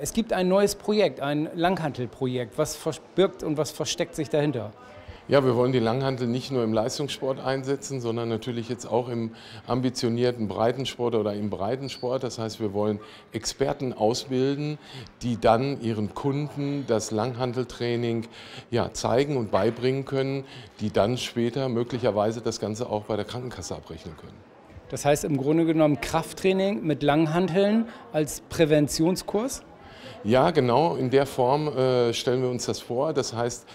Es gibt ein neues Projekt, ein Langhantelprojekt. Was verbirgt und was versteckt sich dahinter? Ja, wir wollen die Langhantel nicht nur im Leistungssport einsetzen, sondern natürlich jetzt auch im ambitionierten Breitensport oder im Breitensport. Das heißt, wir wollen Experten ausbilden, die dann ihren Kunden das Langhanteltraining zeigen und beibringen können, die dann später möglicherweise das Ganze auch bei der Krankenkasse abrechnen können. Das heißt im Grunde genommen Krafttraining mit Langhanteln als Präventionskurs? Ja, genau, in der Form stellen wir uns das vor. Das heißt,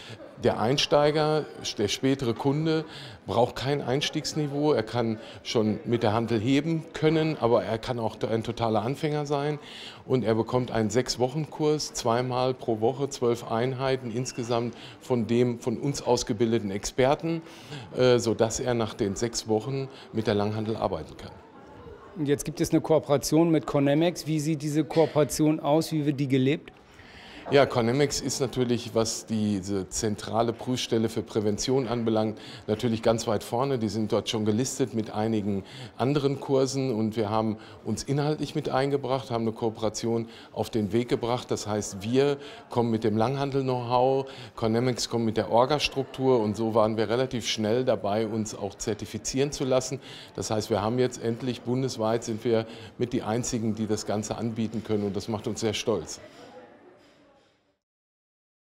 der Einsteiger, der spätere Kunde braucht kein Einstiegsniveau. Er kann schon mit der Hantel heben können, aber er kann auch ein totaler Anfänger sein. Und er bekommt einen 6-Wochen-Kurs, zweimal pro Woche, 12 Einheiten insgesamt von dem von uns ausgebildeten Experten, sodass er nach den 6 Wochen mit der Langhantel arbeiten kann. Und jetzt gibt es eine Kooperation mit Kornamix. Wie sieht diese Kooperation aus? Wie wird die gelebt? Ja, Kornamix ist natürlich, was diese zentrale Prüfstelle für Prävention anbelangt, natürlich ganz weit vorne. Die sind dort schon gelistet mit einigen anderen Kursen und wir haben uns inhaltlich mit eingebracht, haben eine Kooperation auf den Weg gebracht. Das heißt, wir kommen mit dem Langhandel-Know-how, Kornamix kommt mit der Orga-Struktur und so waren wir relativ schnell dabei, uns auch zertifizieren zu lassen. Das heißt, wir haben jetzt endlich bundesweit sind wir mit die einzigen, die das Ganze anbieten können und das macht uns sehr stolz.